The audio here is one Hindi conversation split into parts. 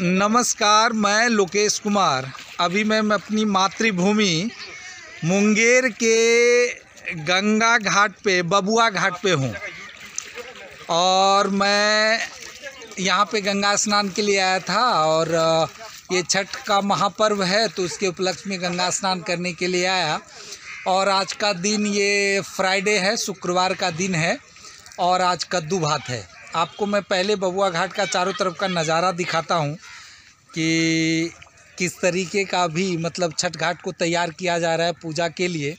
नमस्कार, मैं लोकेश कुमार। अभी मैं अपनी मातृभूमि मुंगेर के गंगा घाट पे, बबुआ घाट पे हूँ और मैं यहाँ पे गंगा स्नान के लिए आया था। और ये छठ का महापर्व है तो उसके उपलक्ष्य में गंगा स्नान करने के लिए आया। और आज का दिन ये फ्राइडे है, शुक्रवार का दिन है और आज कद्दू भात है। आपको मैं पहले बबुआ घाट का चारों तरफ का नज़ारा दिखाता हूँ कि किस तरीके का भी मतलब छठ घाट को तैयार किया जा रहा है पूजा के लिए।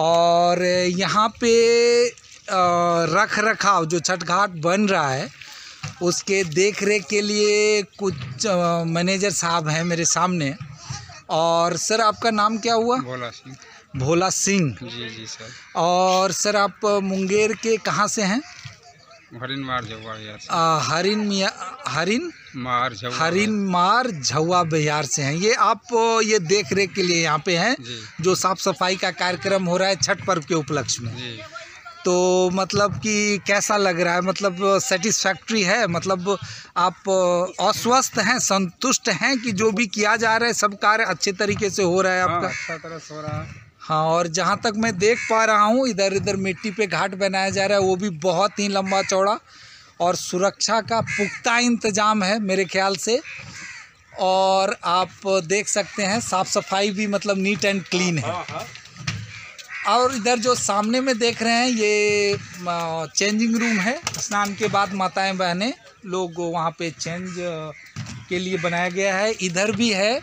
और यहाँ पे रख रखाव जो छठ घाट बन रहा है उसके देख रेख के लिए कुछ मैनेजर साहब हैं मेरे सामने। और सर, आपका नाम क्या हुआ? भोला सिंह। जी सर। और सर, आप मुंगेर के कहाँ से हैं? हरिन मार झवा बिहार से हैं। ये आप ये देख रेख के लिए यहाँ पे हैं जो साफ सफाई का कार्यक्रम हो रहा है छठ पर्व के उपलक्ष्य में। तो मतलब कि कैसा लग रहा है? मतलब सेटिस्फैक्ट्री है? मतलब आप अस्वस्थ हैं, संतुष्ट हैं कि जो भी किया जा रहा है सब कार्य अच्छे तरीके से हो रहा है आपका? अच्छा तरह से हो रहा है। हाँ, और जहाँ तक मैं देख पा रहा हूँ इधर मिट्टी पे घाट बनाया जा रहा है, वो भी बहुत ही लंबा चौड़ा और सुरक्षा का पुख्ता इंतज़ाम है मेरे ख्याल से। और आप देख सकते हैं साफ़ सफाई भी मतलब नीट एंड क्लीन है। और इधर जो सामने में देख रहे हैं ये चेंजिंग रूम है। स्नान के बाद माताएं बहनें लोग वहाँ पे चेंज के लिए बनाया गया है। इधर भी है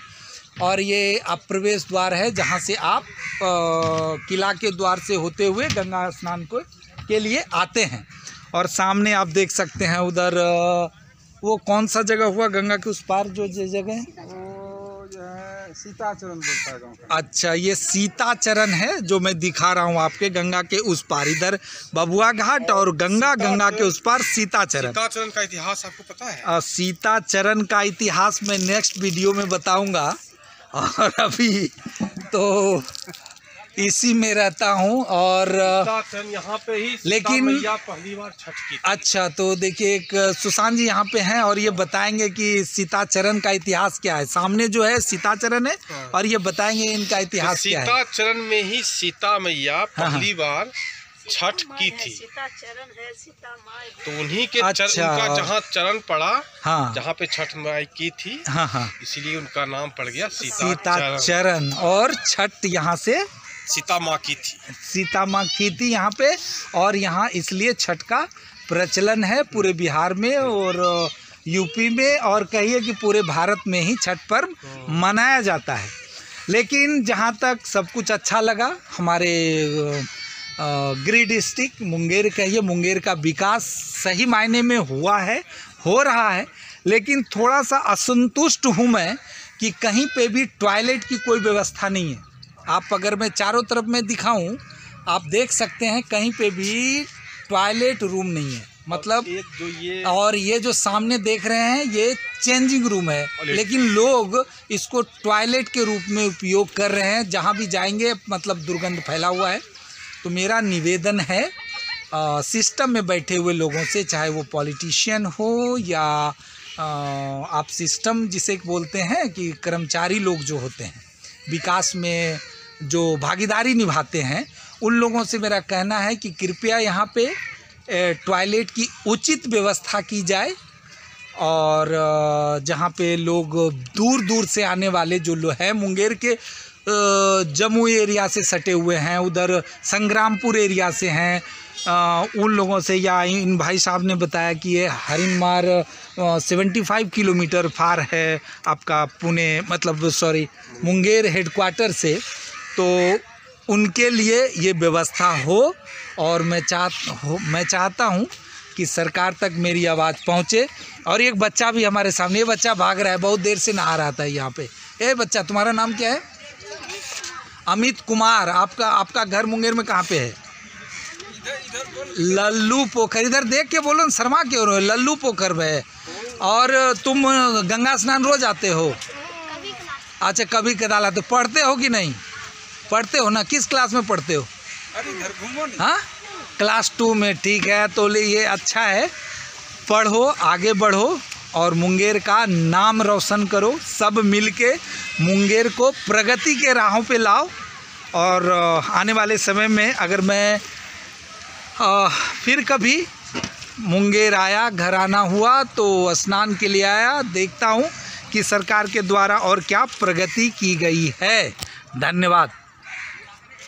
और ये आप प्रवेश द्वार है जहाँ से आप किला के द्वार से होते हुए गंगा स्नान को के लिए आते हैं। और सामने आप देख सकते हैं उधर वो कौन सा जगह हुआ गंगा के उस पार जो जगह है वो जो है सीताचरण बोलता है। अच्छा, ये सीताचरण है जो मैं दिखा रहा हूँ आपके गंगा के उस पार। इधर बबुआ घाट और गंगा के उस पार सीताचरण। सीताचरण का इतिहास आपको पता है? सीताचरण का इतिहास मैं नेक्स्ट वीडियो में बताऊँगा। और अभी तो इसी में रहता हूँ। और यहाँ पे ही लेकिन पहली बार छठ की। अच्छा, तो देखिए एक सुसान जी यहाँ पे हैं और ये बताएंगे कि सीताचरण का इतिहास क्या है। सामने जो है सीताचरण है और ये बताएंगे इनका इतिहास क्या है। सीताचरण में ही सीता मैया पहली बार छठ की थी। तो उन्हीं के उनका जहाँ चरण पड़ा, हाँ, जहाँ पे छठ माई की थी, हाँ, इसलिए उनका नाम पड़ गया सीताचरण। और छठ यहाँ से सीता माँ की थी यहाँ पे। और यहाँ इसलिए छठ का प्रचलन है पूरे बिहार में और यूपी में और कहिए कि पूरे भारत में ही छठ पर्व मनाया जाता है। लेकिन जहाँ तक सब कुछ अच्छा लगा हमारे गृह डिस्ट्रिक्ट मुंगेर, कहिए मुंगेर का विकास सही मायने में हुआ है, हो रहा है। लेकिन थोड़ा सा असंतुष्ट हूँ मैं कि कहीं पे भी टॉयलेट की कोई व्यवस्था नहीं है। आप अगर मैं चारों तरफ में दिखाऊं आप देख सकते हैं कहीं पे भी टॉयलेट रूम नहीं है। मतलब और ये जो सामने देख रहे हैं ये चेंजिंग रूम है लेकिन लोग इसको टॉयलेट के रूप में उपयोग कर रहे हैं। जहाँ भी जाएंगे मतलब दुर्गंध फैला हुआ है। तो मेरा निवेदन है सिस्टम में बैठे हुए लोगों से, चाहे वो पॉलिटिशियन हो या आप सिस्टम जिसे बोलते हैं कि कर्मचारी लोग जो होते हैं विकास में जो भागीदारी निभाते हैं, उन लोगों से मेरा कहना है कि कृपया यहाँ पे टॉयलेट की उचित व्यवस्था की जाए। और जहाँ पे लोग दूर दूर से आने वाले जो लोग हैं मुंगेर के, जम्मू एरिया से सटे हुए हैं, उधर संग्रामपुर एरिया से हैं, उन लोगों से, या इन भाई साहब ने बताया कि ये हरिन मार 75 किलोमीटर फार है आपका पुणे, मतलब सॉरी मुंगेर हेडक्वार्टर से। तो उनके लिए ये व्यवस्था हो। और मैं चाहता हूँ कि सरकार तक मेरी आवाज़ पहुँचे। और एक बच्चा भी हमारे सामने, ये बच्चा भाग रहा है, बहुत देर से नहा रहा था यहाँ पे। ए बच्चा, तुम्हारा नाम क्या है? अमित कुमार। आपका घर मुंगेर में कहाँ पे है? लल्लू पोखर। इधर देख के बोलो, शर्मा क्यों रहे हो? लल्लू पोखर में है। और तुम गंगा स्नान रोज आते हो? अच्छा, कभी कदाल आते हो। पढ़ते हो कि नहीं पढ़ते हो? ना, किस क्लास में पढ़ते हो? हाँ, क्लास 2 में। ठीक है, तो ये अच्छा है, पढ़ो, आगे बढ़ो। और मुंगेर का नाम रोशन करो। सब मिलके मुंगेर को प्रगति के राहों पे लाओ। और आने वाले समय में अगर मैं फिर कभी मुंगेर आया, घर आना हुआ तो स्नान के लिए आया, देखता हूँ कि सरकार के द्वारा और क्या प्रगति की गई है। धन्यवाद।